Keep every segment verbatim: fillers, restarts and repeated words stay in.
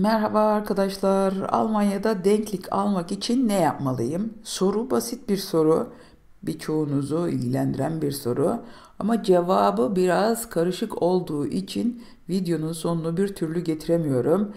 Merhaba arkadaşlar, Almanya'da denklik almak için ne yapmalıyım? Soru basit bir soru, birçoğunuzu ilgilendiren bir soru ama cevabı biraz karışık olduğu için videonun sonunu bir türlü getiremiyorum.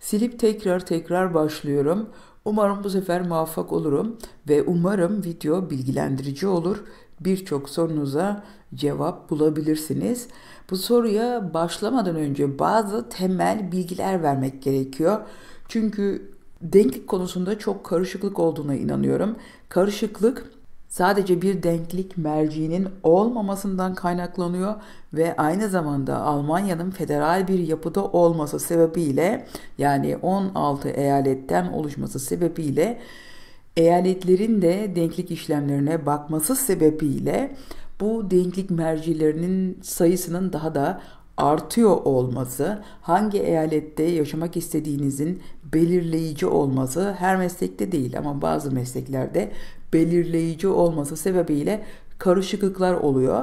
Silip tekrar tekrar başlıyorum. Umarım bu sefer muvaffak olurum ve umarım video bilgilendirici olur. Birçok sorunuza cevap bulabilirsiniz. Bu soruya başlamadan önce bazı temel bilgiler vermek gerekiyor. Çünkü denklik konusunda çok karışıklık olduğuna inanıyorum. Karışıklık sadece bir denklik merciğinin olmamasından kaynaklanıyor ve aynı zamanda Almanya'nın federal bir yapıda olması sebebiyle, yani on altı eyaletten oluşması sebebiyle, eyaletlerin de denklik işlemlerine bakması sebebiyle bu denklik mercilerinin sayısının daha da artıyor olması, hangi eyalette yaşamak istediğinizin belirleyici olması, her meslekte değil ama bazı mesleklerde belirleyici olması sebebiyle karışıklıklar oluyor.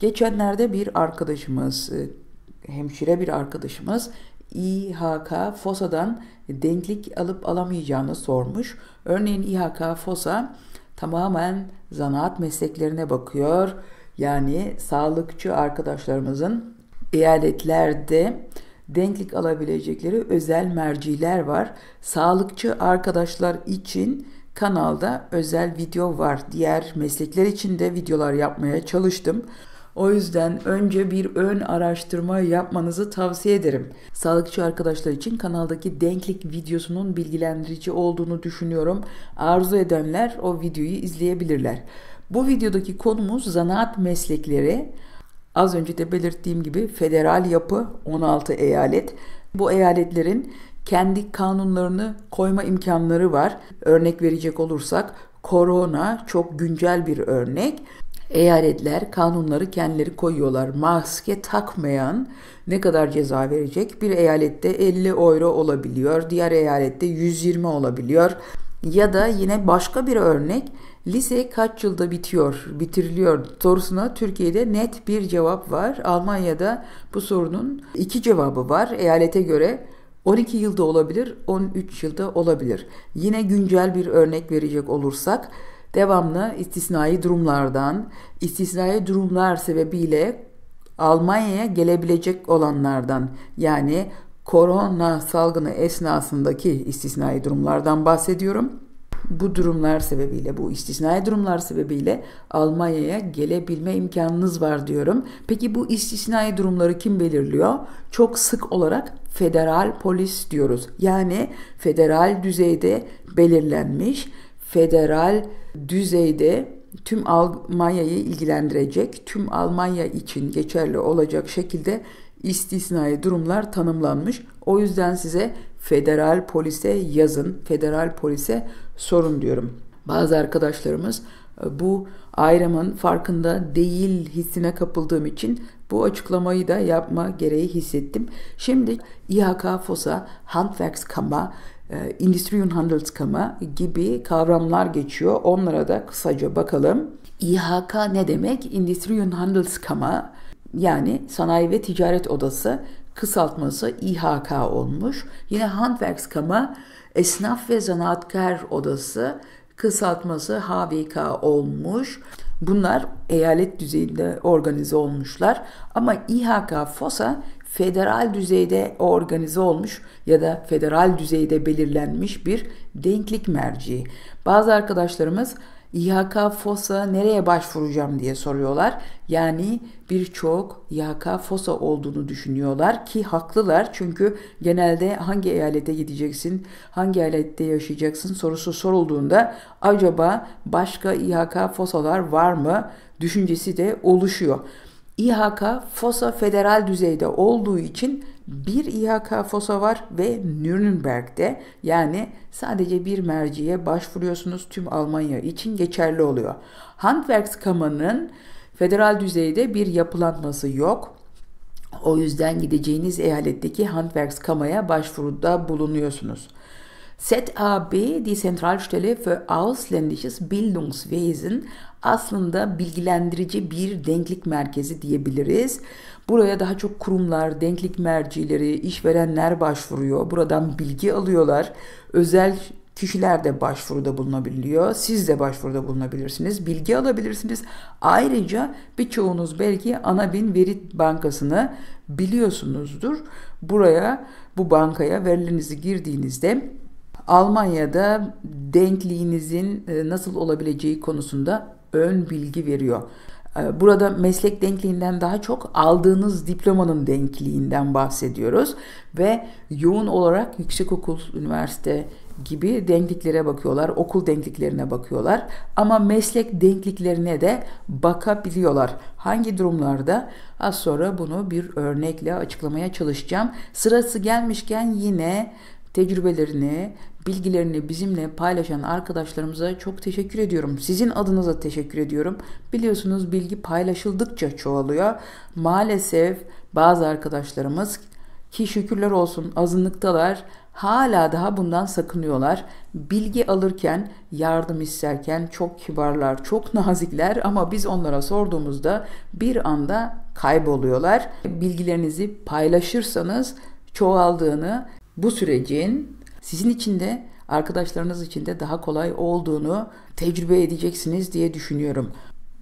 Geçenlerde bir arkadaşımız, hemşire bir arkadaşımız I H K FOSA'dan denklik alıp alamayacağını sormuş. Örneğin I H K FOSA tamamen zanaat mesleklerine bakıyor. Yani sağlıkçı arkadaşlarımızın eyaletlerde denklik alabilecekleri özel merciler var. Sağlıkçı arkadaşlar için kanalda özel video var. Diğer meslekler için de videolar yapmaya çalıştım. O yüzden önce bir ön araştırma yapmanızı tavsiye ederim. Sağlıkçı arkadaşlar için kanaldaki denklik videosunun bilgilendirici olduğunu düşünüyorum. Arzu edenler o videoyu izleyebilirler. Bu videodaki konumuz zanaat meslekleri. Az önce de belirttiğim gibi federal yapı, on altı eyalet. Bu eyaletlerin kendi kanunlarını koyma imkanları var. Örnek verecek olursak, korona çok güncel bir örnek. Eyaletler kanunları kendileri koyuyorlar. Maske takmayan ne kadar ceza verecek? Bir eyalette elli euro olabiliyor, diğer eyalette yüz yirmi olabiliyor. Ya da yine başka bir örnek, lise kaç yılda bitiyor, bitiriliyor sorusuna Türkiye'de net bir cevap var. Almanya'da bu sorunun iki cevabı var. Eyalete göre on iki yılda olabilir, on üç yılda olabilir. Yine güncel bir örnek verecek olursak, devamlı istisnai durumlardan, istisnai durumlar sebebiyle Almanya'ya gelebilecek olanlardan, yani korona salgını esnasındaki istisnai durumlardan bahsediyorum. Bu durumlar sebebiyle, bu istisnai durumlar sebebiyle Almanya'ya gelebilme imkanınız var diyorum. Peki bu istisnai durumları kim belirliyor? Çok sık olarak federal polis diyoruz. Yani federal düzeyde belirlenmiş, federal düzeyde tüm Almanya'yı ilgilendirecek, tüm Almanya için geçerli olacak şekilde istisnai durumlar tanımlanmış. O yüzden size federal polise yazın, federal polise sorun diyorum. Bazı arkadaşlarımız bu ayrımın farkında değil hissine kapıldığım için bu açıklamayı da yapma gereği hissettim. Şimdi I H K FOSA, Handwerkskammer, Industrie- und Handelskammer gibi kavramlar geçiyor. Onlara da kısaca bakalım. I H K ne demek? Industrie- und Handelskammer, yani Sanayi ve Ticaret Odası, kısaltması I H K olmuş. Yine Handwerkskammer, Esnaf ve Zanaatkar Odası, kısaltması H V K olmuş. Bunlar eyalet düzeyinde organize olmuşlar. Ama I H K FOSA federal düzeyde organize olmuş ya da federal düzeyde belirlenmiş bir denklik merciği. Bazı arkadaşlarımız I H K FOSA nereye başvuracağım diye soruyorlar. Yani birçok I H K FOSA olduğunu düşünüyorlar ki haklılar. Çünkü genelde hangi eyalete gideceksin, hangi eyalette yaşayacaksın sorusu sorulduğunda acaba başka I H K FOSA'lar var mı düşüncesi de oluşuyor. I H K FOSA federal düzeyde olduğu için bir I H K FOSA var ve Nürnberg'de, yani sadece bir merciye başvuruyorsunuz, tüm Almanya için geçerli oluyor. Handwerkskammer'ın federal düzeyde bir yapılanması yok. O yüzden gideceğiniz eyaletteki Handwerkskammer'a başvuruda bulunuyorsunuz. Z A B, die Zentralstelle für Ausländisches Bildungswesen, aslında bilgilendirici bir denklik merkezi diyebiliriz. Buraya daha çok kurumlar, denklik mercileri, işverenler başvuruyor. Buradan bilgi alıyorlar. Özel kişiler de başvuruda bulunabiliyor. Siz de başvuruda bulunabilirsiniz. Bilgi alabilirsiniz. Ayrıca birçoğunuz belki Anabin Veri Bankası'nı biliyorsunuzdur. Buraya, bu bankaya verilerinizi girdiğinizde Almanya'da denkliğinizin nasıl olabileceği konusunda ön bilgi veriyor. Burada meslek denkliğinden daha çok aldığınız diplomanın denkliğinden bahsediyoruz ve yoğun olarak yüksekokul, üniversite gibi denkliklere bakıyorlar, okul denkliklerine bakıyorlar ama meslek denkliklerine de bakabiliyorlar. Hangi durumlarda? Az sonra bunu bir örnekle açıklamaya çalışacağım. Sırası gelmişken yine tecrübelerini, bilgilerini bizimle paylaşan arkadaşlarımıza çok teşekkür ediyorum. Sizin adınıza teşekkür ediyorum. Biliyorsunuz bilgi paylaşıldıkça çoğalıyor. Maalesef bazı arkadaşlarımız ki şükürler olsun azınlıktalar hala daha bundan sakınıyorlar. Bilgi alırken, yardım isterken çok kibarlar, çok nazikler ama biz onlara sorduğumuzda bir anda kayboluyorlar. Bilgilerinizi paylaşırsanız çoğaldığını, bu sürecin sizin için de arkadaşlarınız için de daha kolay olduğunu tecrübe edeceksiniz diye düşünüyorum.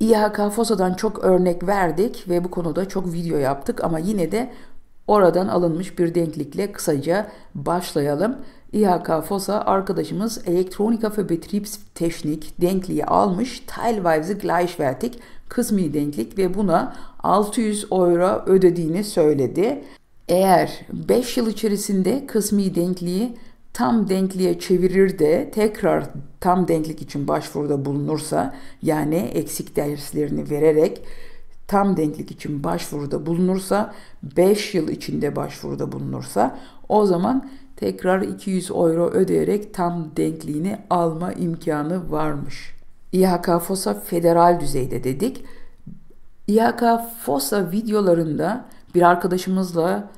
I H K FOSA'dan çok örnek verdik ve bu konuda çok video yaptık ama yine de oradan alınmış bir denklikle kısaca başlayalım. I H K FOSA arkadaşımız Elektroniker für Betriebstechnik denkliği almış. Teilweise gleichwertig kısmi denklik ve buna altı yüz euro ödediğini söyledi. Eğer beş yıl içerisinde kısmi denkliği tam denkliğe çevirir de tekrar tam denklik için başvuruda bulunursa, yani eksik derslerini vererek tam denklik için başvuruda bulunursa, beş yıl içinde başvuruda bulunursa o zaman tekrar iki yüz euro ödeyerek tam denkliğini alma imkanı varmış. I H K FOSA federal düzeyde dedik. I H K FOSA videolarında bir arkadaşımızla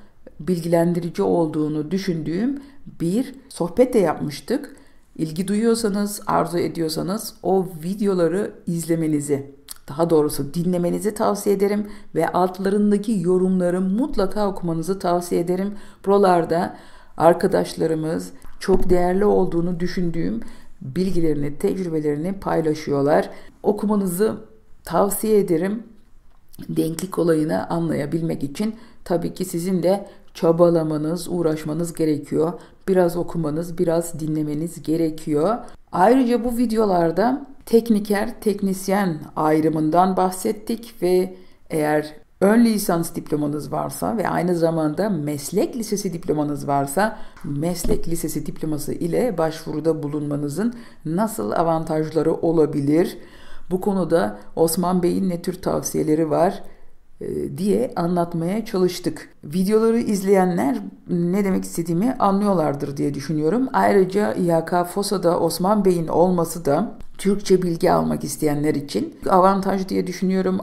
bilgilendirici olduğunu düşündüğüm bir sohbet de yapmıştık. İlgi duyuyorsanız, arzu ediyorsanız o videoları izlemenizi, daha doğrusu dinlemenizi tavsiye ederim ve altlarındaki yorumları mutlaka okumanızı tavsiye ederim. Buralarda arkadaşlarımız çok değerli olduğunu düşündüğüm bilgilerini, tecrübelerini paylaşıyorlar. Okumanızı tavsiye ederim. Denklik olayını anlayabilmek için tabii ki sizin de çabalamanız, uğraşmanız gerekiyor. Biraz okumanız, biraz dinlemeniz gerekiyor. Ayrıca bu videolarda tekniker, teknisyen ayrımından bahsettik ve eğer ön lisans diplomanız varsa ve aynı zamanda meslek lisesi diplomanız varsa meslek lisesi diploması ile başvuruda bulunmanızın nasıl avantajları olabilir? Bu konuda Osman Bey'in ne tür tavsiyeleri var diye anlatmaya çalıştık. Videoları izleyenler ne demek istediğimi anlıyorlardır diye düşünüyorum. Ayrıca I H K FOSA'da Osman Bey'in olması da Türkçe bilgi almak isteyenler için avantaj diye düşünüyorum.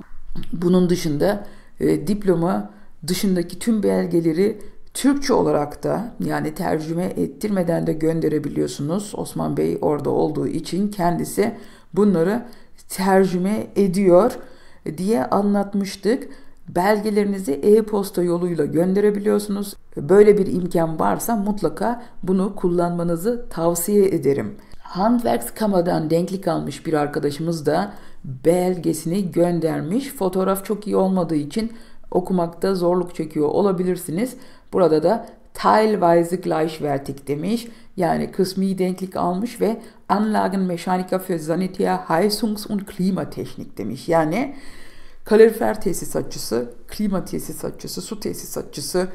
Bunun dışında diploma dışındaki tüm belgeleri Türkçe olarak da yani tercüme ettirmeden de gönderebiliyorsunuz. Osman Bey orada olduğu için kendisi bunları tercüme ediyor diye anlatmıştık. Belgelerinizi e-posta yoluyla gönderebiliyorsunuz. Böyle bir imkan varsa mutlaka bunu kullanmanızı tavsiye ederim. Handwerkskammer'dan denklik almış bir arkadaşımız da belgesini göndermiş. Fotoğraf çok iyi olmadığı için okumakta zorluk çekiyor olabilirsiniz. Burada da teilweise gleichwertig demiş. Yani kısmi denklik almış ve Anlagenmechaniker für Sanitär, Heizungs- und Klimatechnik demiş. Yani kalorifer tesisatçısı, klima tesisatçısı, su tesisatçısı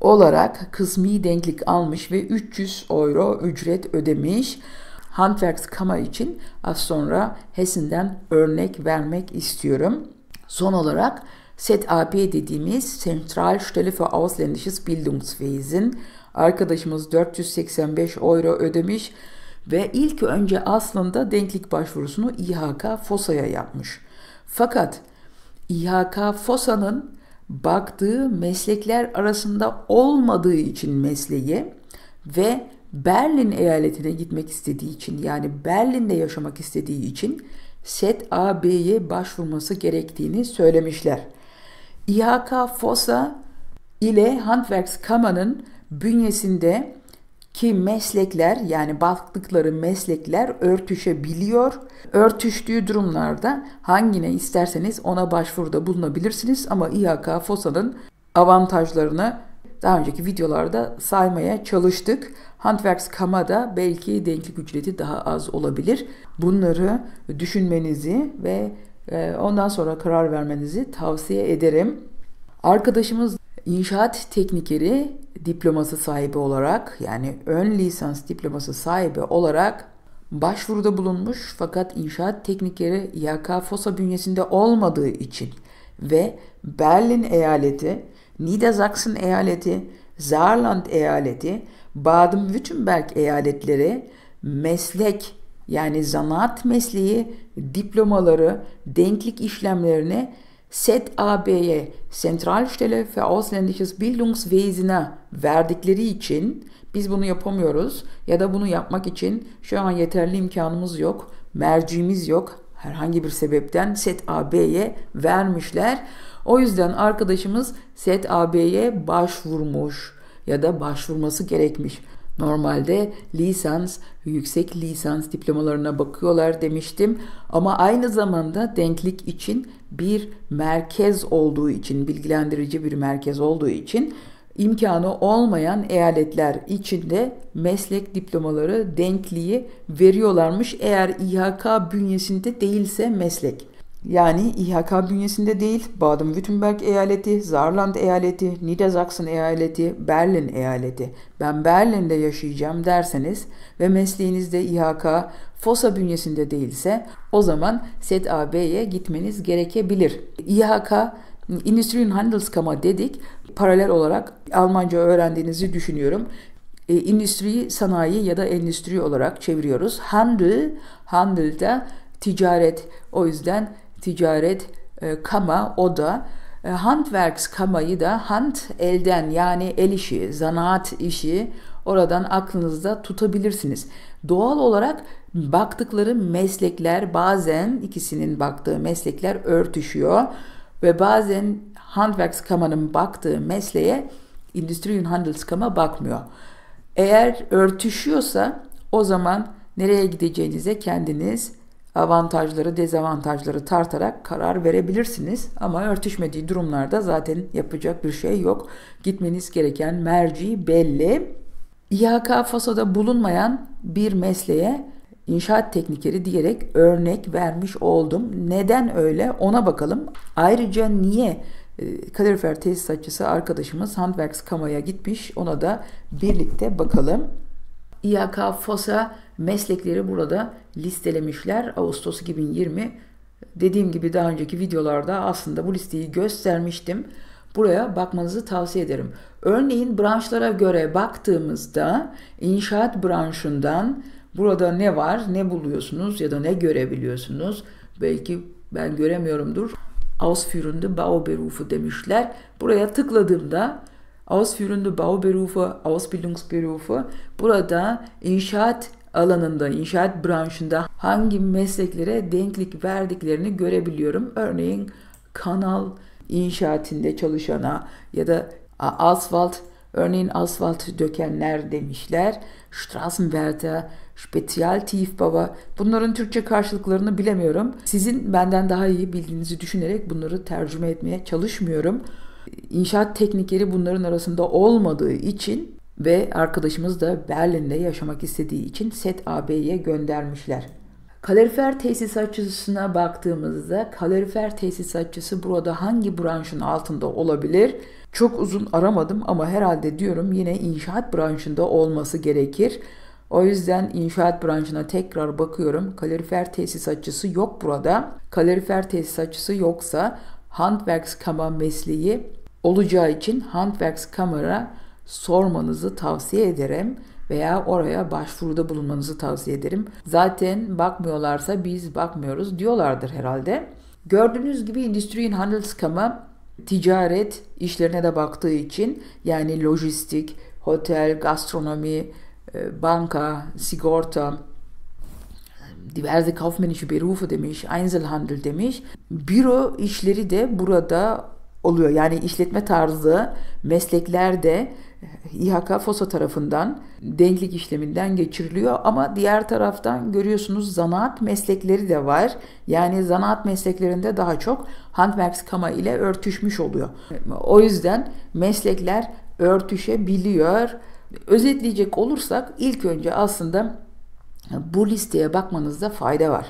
olarak kısmi denklik almış ve üç yüz euro ücret ödemiş. Handwerkskammer için az sonra Hessen'den örnek vermek istiyorum. Son olarak Z A B dediğimiz Zentralstelle für ausländisches Bildungswesen arkadaşımız dört yüz seksen beş euro ödemiş ve ilk önce aslında denklik başvurusunu I H K FOSA'ya yapmış. Fakat I H K FOSA'nın baktığı meslekler arasında olmadığı için mesleği ve Berlin eyaletine gitmek istediği için, yani Berlin'de yaşamak istediği için S E T A B'ye başvurması gerektiğini söylemişler. I H K FOSA ile Handwerkskammer'ın bünyesindeki meslekler, yani baktıkları meslekler örtüşebiliyor. Örtüştüğü durumlarda hangine isterseniz ona başvuruda bulunabilirsiniz ama I H K FOSA'nın avantajlarını daha önceki videolarda saymaya çalıştık. Handwerkskammer'da belki denklik ücreti daha az olabilir. Bunları düşünmenizi ve ondan sonra karar vermenizi tavsiye ederim. Arkadaşımız inşaat teknikeri diploması sahibi olarak, yani ön lisans diploması sahibi olarak başvuruda bulunmuş fakat inşaat teknikeri I H K FOSA bünyesinde olmadığı için ve Berlin eyaleti, Niedersachsen eyaleti, Saarland eyaleti, Baden-Württemberg eyaletleri meslek, yani zanaat mesleği diplomaları denklik işlemlerini S E T A B'ye, Zentralstelle für ausländisches Bildungswesen verdikleri için biz bunu yapamıyoruz ya da bunu yapmak için şu an yeterli imkanımız yok, mercimiz yok. Herhangi bir sebepten S E T A B'ye vermişler. O yüzden arkadaşımız S E T A B'ye başvurmuş ya da başvurması gerekmiş. Normalde lisans, yüksek lisans diplomalarına bakıyorlar demiştim. Ama aynı zamanda denklik için bir merkez olduğu için, bilgilendirici bir merkez olduğu için imkanı olmayan eyaletler içinde meslek diplomaları denkliği veriyorlarmış. Eğer İHK bünyesinde değilse meslek. Yani İHK bünyesinde değil, Baden-Württemberg eyaleti, Saarland eyaleti, Niedersachsen eyaleti, Berlin eyaleti. Ben Berlin'de yaşayacağım derseniz ve mesleğinizde İHK FOSA bünyesinde değilse o zaman S E T A B'ye gitmeniz gerekebilir. İHK, Industrie- und Handelskammer dedik. Paralel olarak Almanca öğrendiğinizi düşünüyorum. E, endüstri, sanayi ya da endüstri olarak çeviriyoruz. Handel, handel de ticaret. O yüzden ticaret, e, kama, o da. E, Handwerkskammer'ı da hand, elden, yani el işi, zanaat işi, oradan aklınızda tutabilirsiniz. Doğal olarak baktıkları meslekler, bazen ikisinin baktığı meslekler örtüşüyor. Ve bazen Handwerkskammer'ın baktığı mesleğe Industrie- und Handelskammer bakmıyor. Eğer örtüşüyorsa o zaman nereye gideceğinize kendiniz avantajları, dezavantajları tartarak karar verebilirsiniz. Ama örtüşmediği durumlarda zaten yapacak bir şey yok. Gitmeniz gereken merci belli. İHK FOSA'da bulunmayan bir mesleğe İnşaat teknikeri diyerek örnek vermiş oldum. Neden öyle? Ona bakalım. Ayrıca niye kalorifer tesisatçısı arkadaşımız Handwerkskammer'a gitmiş? Ona da birlikte bakalım. İHK FOSA meslekleri burada listelemişler. Ağustos iki bin yirmi. Dediğim gibi daha önceki videolarda aslında bu listeyi göstermiştim. Buraya bakmanızı tavsiye ederim. Örneğin branşlara göre baktığımızda inşaat branşından burada ne var, ne buluyorsunuz ya da ne görebiliyorsunuz? Belki ben göremiyorumdur. Ausführende Bauberufe demişler. Buraya tıkladığımda Ausführende Bauberufe, Ausbildungsberufe, burada inşaat alanında, inşaat branşında hangi mesleklere denklik verdiklerini görebiliyorum. Örneğin kanal inşaatinde çalışana ya da asfalt, örneğin asfalt dökenler demişler. Straßenwerter, Spezialtiefbauer. Bunların Türkçe karşılıklarını bilemiyorum. Sizin benden daha iyi bildiğinizi düşünerek bunları tercüme etmeye çalışmıyorum. İnşaat teknikeri bunların arasında olmadığı için ve arkadaşımız da Berlin'de yaşamak istediği için S E T A B'ye göndermişler. Kalorifer tesisatçısına baktığımızda kalorifer tesisatçısı burada hangi branşın altında olabilir? Çok uzun aramadım ama herhalde diyorum yine inşaat branşında olması gerekir. O yüzden inşaat branşına tekrar bakıyorum. Kalorifer tesisatçısı yok burada. Kalorifer tesisatçısı yoksa Handwerkskammer mesleği olacağı için Handwerkskammer'a sormanızı tavsiye ederim. Veya oraya başvuruda bulunmanızı tavsiye ederim. Zaten bakmıyorlarsa biz bakmıyoruz diyorlardır herhalde. Gördüğünüz gibi Industrie- und Handelskammer ticaret işlerine de baktığı için, yani lojistik, hotel, gastronomi, banka, sigorta, diverse kaufmännische Berufe demiş, Einzelhandel demiş. Büro işleri de burada oluyor. Yani işletme tarzı meslekler de İ H K FOSA tarafından denklik işleminden geçiriliyor. Ama diğer taraftan görüyorsunuz zanaat meslekleri de var. Yani zanaat mesleklerinde daha çok Handwerkskammer ile örtüşmüş oluyor. O yüzden meslekler örtüşebiliyor. Özetleyecek olursak ilk önce aslında bu listeye bakmanızda fayda var.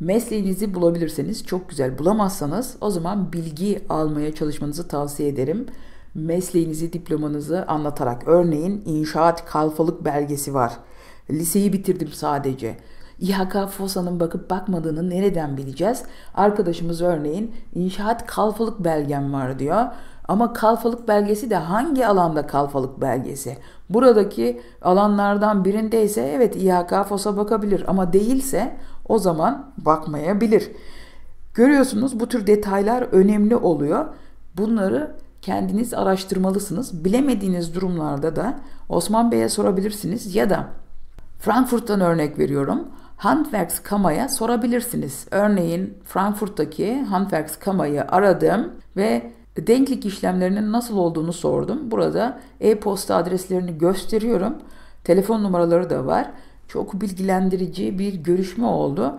Mesleğinizi bulabilirseniz çok güzel, bulamazsanız o zaman bilgi almaya çalışmanızı tavsiye ederim. Mesleğinizi, diplomanızı anlatarak. Örneğin inşaat kalfalık belgesi var. Liseyi bitirdim sadece. İ H K FOSA'nın bakıp bakmadığını nereden bileceğiz? Arkadaşımız örneğin inşaat kalfalık belgem var diyor. Ama kalfalık belgesi de hangi alanda kalfalık belgesi? Buradaki alanlardan birindeyse evet İ H K FOSA bakabilir ama değilse o zaman bakmayabilir. Görüyorsunuz bu tür detaylar önemli oluyor. Bunları kendiniz araştırmalısınız. Bilemediğiniz durumlarda da Osman Bey'e sorabilirsiniz ya da Frankfurt'tan örnek veriyorum. Handwerkskammer'a sorabilirsiniz. Örneğin Frankfurt'taki Handwerkskammer'ı aradım ve denklik işlemlerinin nasıl olduğunu sordum. Burada e-posta adreslerini gösteriyorum. Telefon numaraları da var. Çok bilgilendirici bir görüşme oldu.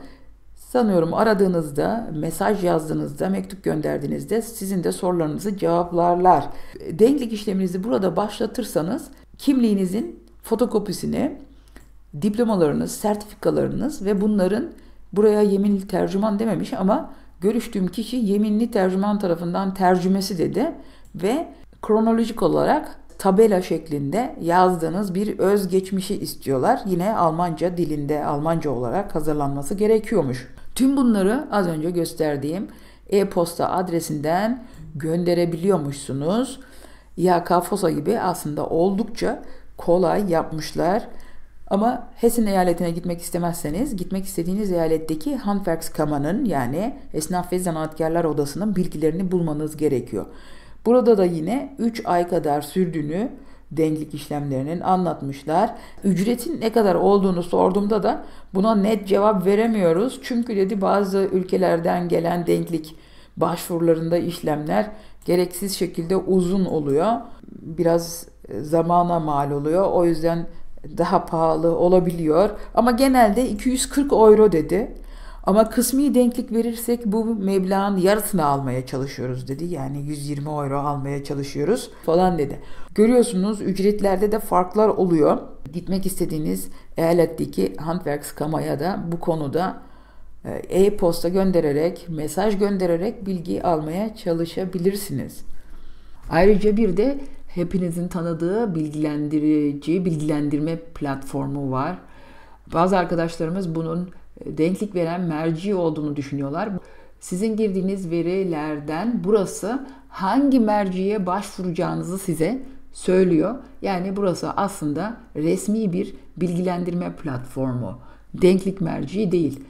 Sanıyorum aradığınızda, mesaj yazdığınızda, mektup gönderdiğinizde sizin de sorularınızı cevaplarlar. Denklik işleminizi burada başlatırsanız kimliğinizin fotokopisini, diplomalarınız, sertifikalarınız ve bunların buraya yeminli tercüman dememiş ama görüştüğüm kişi yeminli tercüman tarafından tercümesi dedi ve kronolojik olarak tabela şeklinde yazdığınız bir özgeçmişi istiyorlar. Yine Almanca dilinde, Almanca olarak hazırlanması gerekiyormuş. Tüm bunları az önce gösterdiğim e-posta adresinden gönderebiliyormuşsunuz. İ H K FOSA gibi aslında oldukça kolay yapmışlar. Ama Hessen eyaletine gitmek istemezseniz gitmek istediğiniz eyaletteki Handwerkskammer'ın yani Esnaf ve Zanaatkarlar Odası'nın bilgilerini bulmanız gerekiyor. Burada da yine üç ay kadar sürdüğünü denklik işlemlerinin anlatmışlar. Ücretin ne kadar olduğunu sorduğumda da buna net cevap veremiyoruz. Çünkü dedi bazı ülkelerden gelen denklik başvurularında işlemler gereksiz şekilde uzun oluyor. Biraz zamana mal oluyor. O yüzden daha pahalı olabiliyor ama genelde iki yüz kırk euro dedi. Ama kısmi denklik verirsek bu meblağın yarısını almaya çalışıyoruz dedi. Yani yüz yirmi euro almaya çalışıyoruz falan dedi. Görüyorsunuz ücretlerde de farklar oluyor. Gitmek istediğiniz eyaletteki Handwerkskammer'a da bu konuda e-posta göndererek, mesaj göndererek bilgi almaya çalışabilirsiniz. Ayrıca bir de hepinizin tanıdığı bilgilendirici, bilgilendirme platformu var. Bazı arkadaşlarımız bunun denklik veren merci olduğunu düşünüyorlar. Sizin girdiğiniz verilerden burası hangi merciye başvuracağınızı size söylüyor. Yani burası aslında resmi bir bilgilendirme platformu. Denklik merci değil.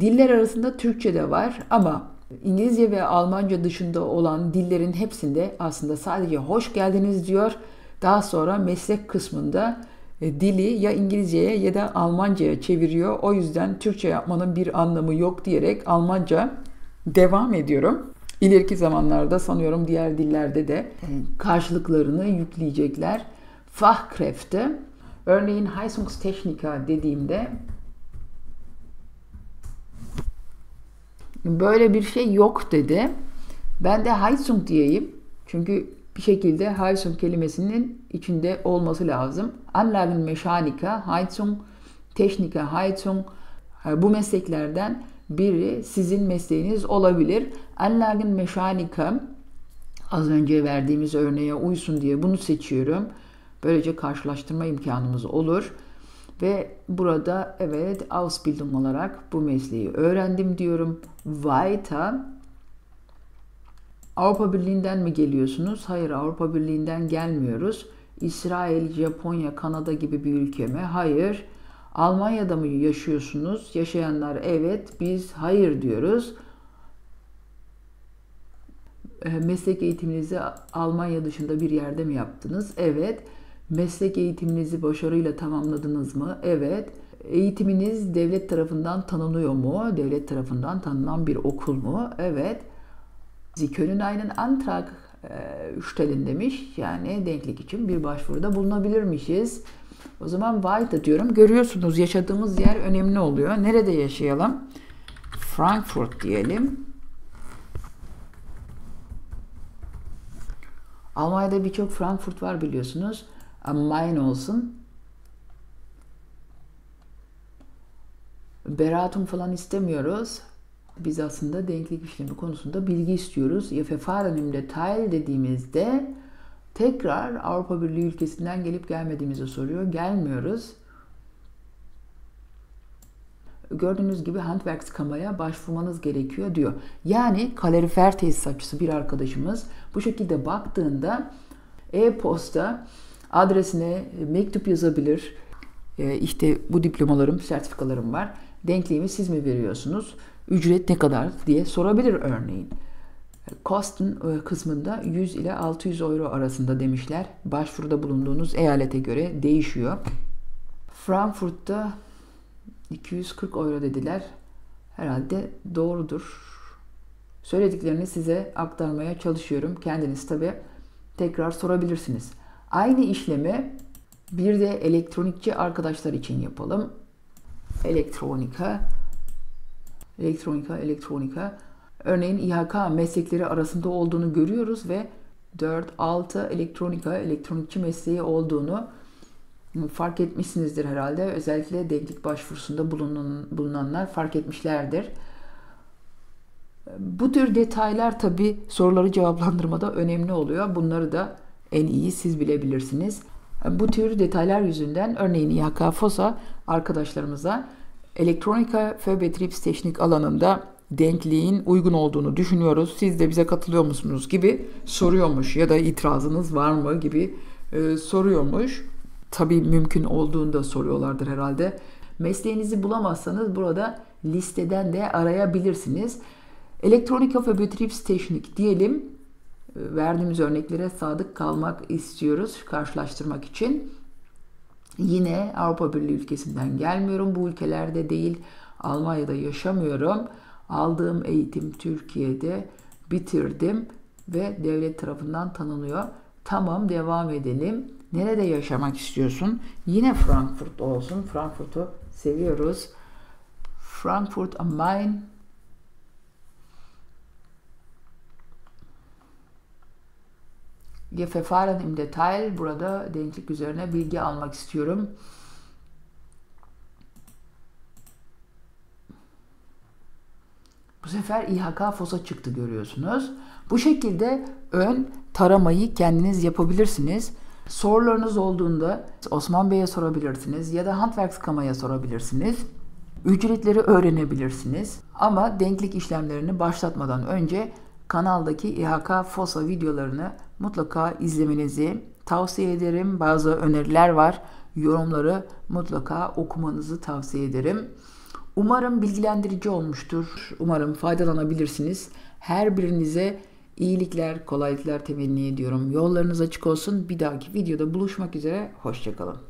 Diller arasında Türkçe de var ama İngilizce ve Almanca dışında olan dillerin hepsinde aslında sadece hoş geldiniz diyor. Daha sonra meslek kısmında dili ya İngilizceye ya da Almanca'ya çeviriyor. O yüzden Türkçe yapmanın bir anlamı yok diyerek Almanca devam ediyorum. İleriki zamanlarda sanıyorum diğer dillerde de karşılıklarını yükleyecekler. Fachkräfte, örneğin Heizungstechniker dediğimde böyle bir şey yok dedi. Ben de Heizung diyeyim. Çünkü bir şekilde Heizung kelimesinin içinde olması lazım. Anlagenmechaniker, Heizungstechniker, Heizung. Bu mesleklerden biri sizin mesleğiniz olabilir. Anlagenmechaniker az önce verdiğimiz örneğe uysun diye bunu seçiyorum. Böylece karşılaştırma imkanımız olur. Ve burada evet Ausbildung olarak bu mesleği öğrendim diyorum. Weiter. Avrupa Birliği'nden mi geliyorsunuz? Hayır, Avrupa Birliği'nden gelmiyoruz. İsrail, Japonya, Kanada gibi bir ülke mi? Hayır. Almanya'da mı yaşıyorsunuz? Yaşayanlar evet, biz hayır diyoruz. Meslek eğitiminizi Almanya dışında bir yerde mi yaptınız? Evet. Meslek eğitiminizi başarıyla tamamladınız mı? Evet. Eğitiminiz devlet tarafından tanınıyor mu? Devlet tarafından tanınan bir okul mu? Evet. Sie können einen Antrag stellen demiş. Yani denklik için bir başvuruda bulunabilirmişiz. O zaman weiter diyorum. Görüyorsunuz yaşadığımız yer önemli oluyor. Nerede yaşayalım? Frankfurt diyelim. Almanya'da birçok Frankfurt var biliyorsunuz. Main olsun. Beratung falan istemiyoruz. Biz aslında denklik işlemi konusunda bilgi istiyoruz. Verfahren im Detail dediğimizde tekrar Avrupa Birliği ülkesinden gelip gelmediğimizi soruyor. Gelmiyoruz. Gördüğünüz gibi Handwerkskammer'a başvurmanız gerekiyor diyor. Yani kalorifer tesisatçısı bir arkadaşımız bu şekilde baktığında e-posta adresine mektup yazabilir. E işte bu diplomalarım, sertifikalarım var. Denkliğimi siz mi veriyorsunuz? Ücret ne kadar diye sorabilir örneğin. Kosten kısmında yüz ile altı yüz euro arasında demişler. Başvuruda bulunduğunuz eyalete göre değişiyor. Frankfurt'ta iki yüz kırk euro dediler. Herhalde doğrudur. Söylediklerini size aktarmaya çalışıyorum. Kendiniz tabi tekrar sorabilirsiniz. Aynı işlemi bir de elektronikçi arkadaşlar için yapalım. Elektronika, elektronika, elektronika. Örneğin İ H K meslekleri arasında olduğunu görüyoruz ve dört altı elektronika, elektronikçi mesleği olduğunu fark etmişsinizdir herhalde. Özellikle denklik başvurusunda bulunan, bulunanlar fark etmişlerdir. Bu tür detaylar tabii soruları cevaplandırmada önemli oluyor. Bunları da en iyi siz bilebilirsiniz. Bu tür detaylar yüzünden örneğin İ H K FOSA arkadaşlarımıza Elektroniker für Betriebstechnik alanında denkliğin uygun olduğunu düşünüyoruz. Siz de bize katılıyor musunuz gibi soruyormuş ya da itirazınız var mı gibi e, soruyormuş. Tabii mümkün olduğunda soruyorlardır herhalde. Mesleğinizi bulamazsanız burada listeden de arayabilirsiniz. Elektroniker für Betriebstechnik diyelim. Verdiğimiz örneklere sadık kalmak istiyoruz karşılaştırmak için. Yine Avrupa Birliği ülkesinden gelmiyorum. Bu ülkelerde değil. Almanya'da yaşamıyorum. Aldığım eğitim Türkiye'de bitirdim ve devlet tarafından tanınıyor. Tamam, devam edelim. Nerede yaşamak istiyorsun? Yine Frankfurt olsun. Frankfurt'u seviyoruz. Frankfurt am Main. Verfahren im Detail. Burada denklik üzerine bilgi almak istiyorum. Bu sefer İ H K FOSA çıktı görüyorsunuz. Bu şekilde ön taramayı kendiniz yapabilirsiniz. Sorularınız olduğunda Osman Bey'e sorabilirsiniz ya da Handwerkskammer'a sorabilirsiniz. Ücretleri öğrenebilirsiniz. Ama denklik işlemlerini başlatmadan önce kanaldaki İ H K FOSA videolarını mutlaka izlemenizi tavsiye ederim. Bazı öneriler var. Yorumları mutlaka okumanızı tavsiye ederim. Umarım bilgilendirici olmuştur. Umarım faydalanabilirsiniz. Her birinize iyilikler, kolaylıklar temenni ediyorum. Yollarınız açık olsun. Bir dahaki videoda buluşmak üzere. Hoşça kalın.